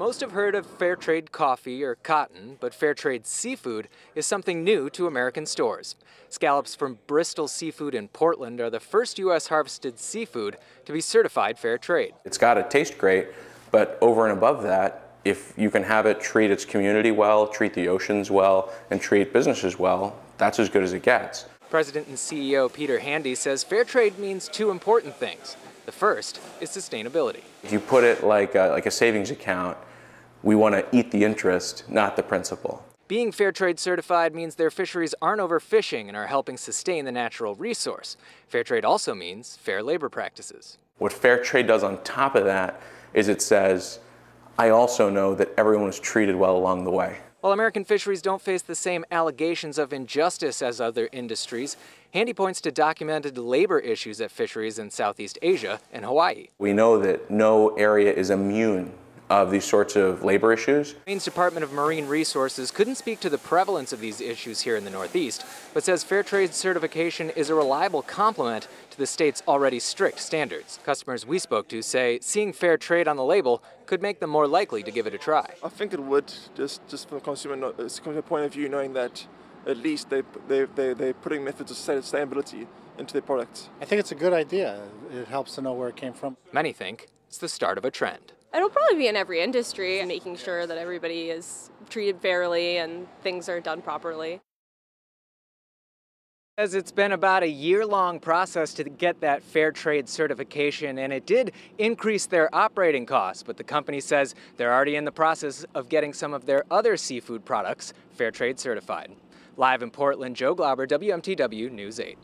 Most have heard of fair trade coffee or cotton, but fair trade seafood is something new to American stores. Scallops from Bristol Seafood in Portland are the first U.S. harvested seafood to be certified fair trade. It's got to taste great, but over and above that, if you can have it treat its community well, treat the oceans well, and treat businesses well, that's as good as it gets. President and CEO Peter Handy says fair trade means two important things. The first is sustainability. If you put it like a savings account, we want to eat the interest, not the principal. Being fair trade certified means their fisheries aren't overfishing and are helping sustain the natural resource. Fair trade also means fair labor practices. What fair trade does on top of that is it says, I also know that everyone is treated well along the way. While American fisheries don't face the same allegations of injustice as other industries, Handy points to documented labor issues at fisheries in Southeast Asia and Hawaii. We know that no area is immune of these sorts of labor issues. Maine's Department of Marine Resources couldn't speak to the prevalence of these issues here in the Northeast, but says fair trade certification is a reliable complement to the state's already strict standards. Customers we spoke to say seeing fair trade on the label could make them more likely to give it a try. I think it would, just from the consumer point of view, knowing that at least they're putting methods of sustainability into their products. I think it's a good idea. It helps to know where it came from. Many think it's the start of a trend. It'll probably be in every industry, making sure that everybody is treated fairly and things are done properly. As it's been about a year-long process to get that fair trade certification, and it did increase their operating costs, but the company says they're already in the process of getting some of their other seafood products fair trade certified. Live in Portland, Joe Glauber, WMTW News 8.